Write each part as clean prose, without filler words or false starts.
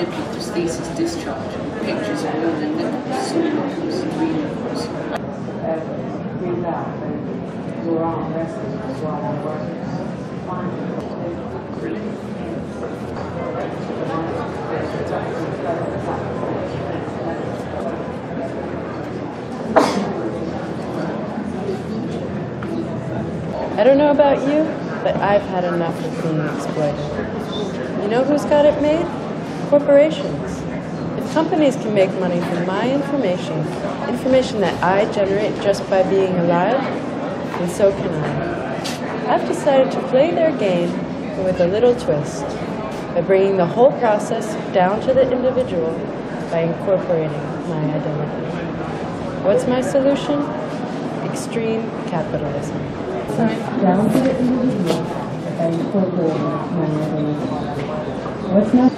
nipple prosthesis discharge, pictures of women nipples, sore nipples, green nipples. I don't know about you, but I've had enough of being exploited. You know who's got it made? Corporations. If companies can make money from my information, information that I generate just by being alive, then so can I. I've decided to play their game with a little twist, by bringing the whole process down to the individual by incorporating my identity. What's my solution? Extreme capitalism. So down to the individual by incorporating my identity. What's my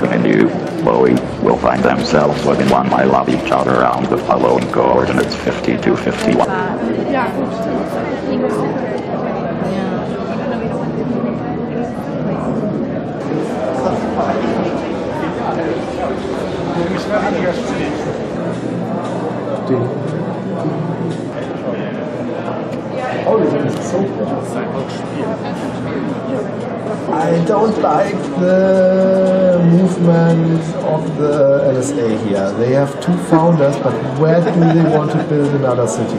I knew Bowie will find themselves living one mile of each other around the following coordinates 50 to 51. I don't like the movement of the LSA here. They have two founders, but where do they want to build another city?